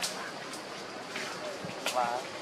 nhắc và